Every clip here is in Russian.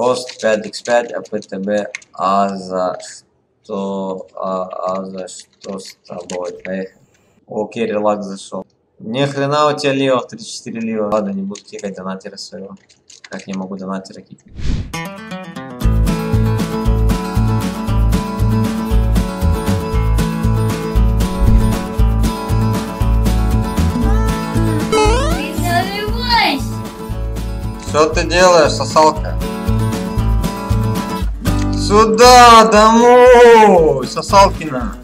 Host 5x5, а ПТБ, а за что с тобой, поехали. Окей, релакс зашел. Ни хрена у тебя левых, 34 левых. Ладно, не буду кикать донатера своего. Как не могу донатера кикать. Что ты делаешь, сосалка? Сюда, домой! Сосалкина!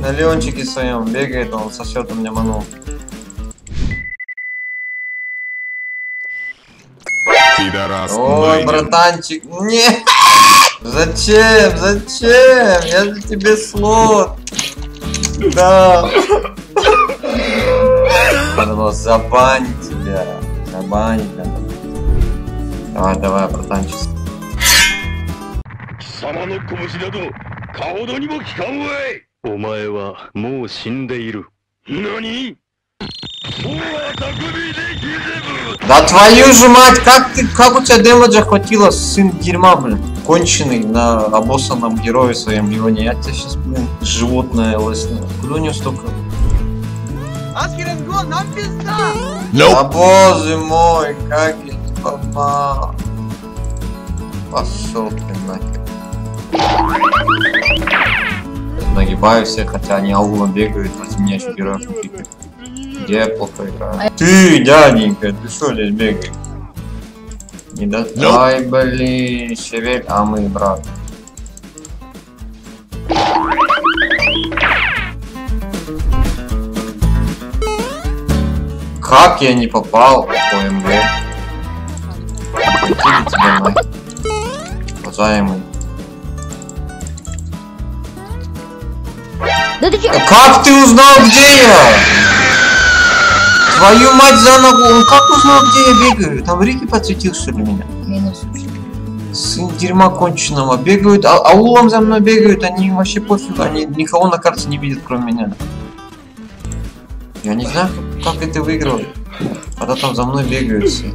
На Леончике своем бегает, он сосет, он меня манул. Ой, братанчик, не! Зачем? Зачем? Я же тебе слот! Да! Надо было забанить тебя! Забанить надо. Давай, давай, братанчик. Да твою же мать, как у тебя демеджа хватило, сын дерьма, блин. Конченый на обоссанном герое своем, его не, я тебя сейчас, блин, животное лысное. Куда у него столько? Аскеренго, нам пизда! Да боже мой, как я не попал. Пошел ты нахер. Нагибаю всех, хотя они аулом бегают, против меня еще героев кикают. Где я плохо играю? Ты, дяденька, ты что здесь бегаешь? Не доставай, блин, шевель, а мы, брат. Как я не попал по МГ? Покиди тебя нахер. Уважаемый. Как ты узнал, где я? Твою мать за ногу! Он как узнал, где я бегаю? Там Рики подсветил, что ли, меня? Сын дерьма конченого. Бегают, аулом за мной бегают, они вообще пофиг, они никого на карте не видят, кроме меня. Я не знаю, как это выиграл, когда там за мной бегают все.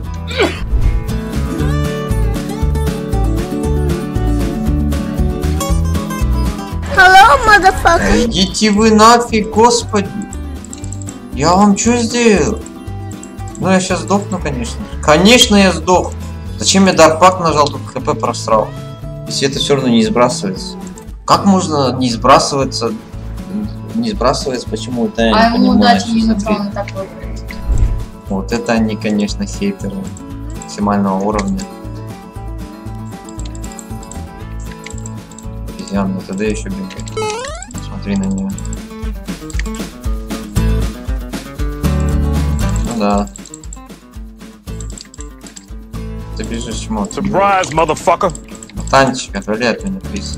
Идите вы нафиг, господи! Я вам что сделал? Ну я сейчас сдохну, конечно. Конечно я сдох. Зачем я дарпак нажал, тут хп просрал? Если это все равно не сбрасывается. Как можно не сбрасываться? Не сбрасывается, почему-то я не понимаю. Вот это они, конечно, хейтеры максимального уровня. Обезьян, ТД еще бегает. Смотри на нее. Ну да. Ты бежишь чему? Surprise, motherfucker! Танчик, отвали от меня, приз.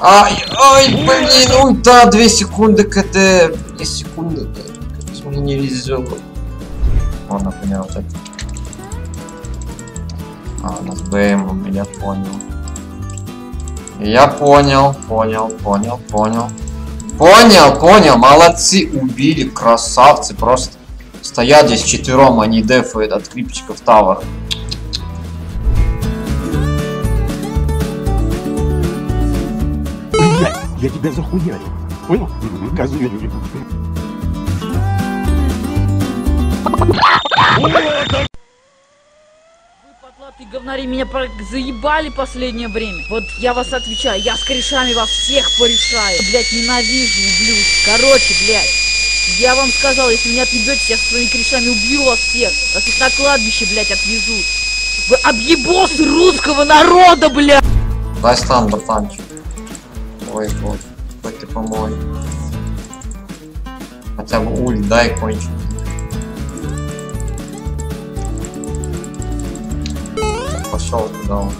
Ай, ой, блин, ну да, 2 секунды КД. 2 секунды, да. Мне не везет. О, например, вот это. А, у нас БМ, я понял. Я понял, молодцы, убили, красавцы, просто стоят здесь четвером, они дефают от крипчиков тавара. Блять, я тебя захуярил, понял? Козырь. Ты говнари меня заебали последнее время. Вот я вас отвечаю, я с корешами вас всех порешаю. Блять, ненавижу, ублюдь. Короче, блять, я вам сказал, если меня отъебете, я со своими корешами убью вас всех. Вас их на кладбище, блять, отвезут. Вы объебосы русского народа, блять. Дай стан, братанчик. Ой, бог, хоть ты помой. Хотя бы уль, дай кончик. Пошел туда он.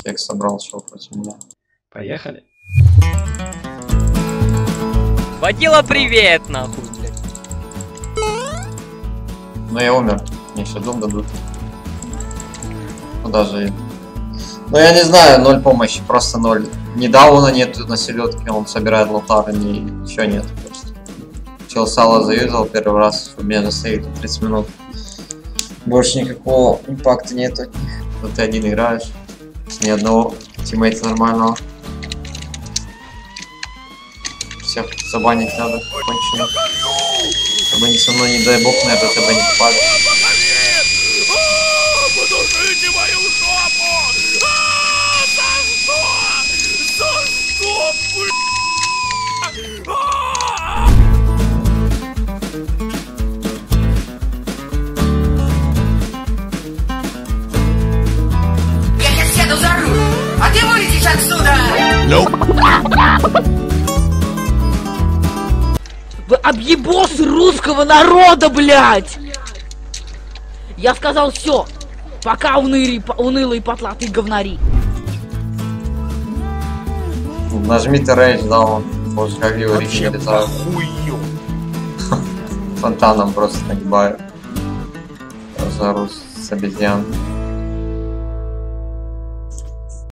Всех собрал, шел против меня. Поехали. Водила, привет, нахуй, блядь. Ну я умер. Мне еще дом дадут. Ну даже... Ну я не знаю, 0 помощи, просто 0. Ни дауна нету на селедке, он собирает лотары, ничего нет. Чел Сало заезжал первый раз, у меня стоит 30 минут. Больше никакого импакта нету от них. Но ты один играешь, ни одного тиммейта нормального. Всех забанить надо, кончено. Чтобы они со мной, не дай бог, на это тебя не попали. Подушите мою жопу! Я сейчас сяду за руль, а ты вылетишь отсюда! Вы объебосы русского народа, блядь! Я сказал все, пока унылые потлатые говнари. Нажмите рейдж, да, он может как его реки летают. Фонтаном просто нагибаю. Разорус с обезьян.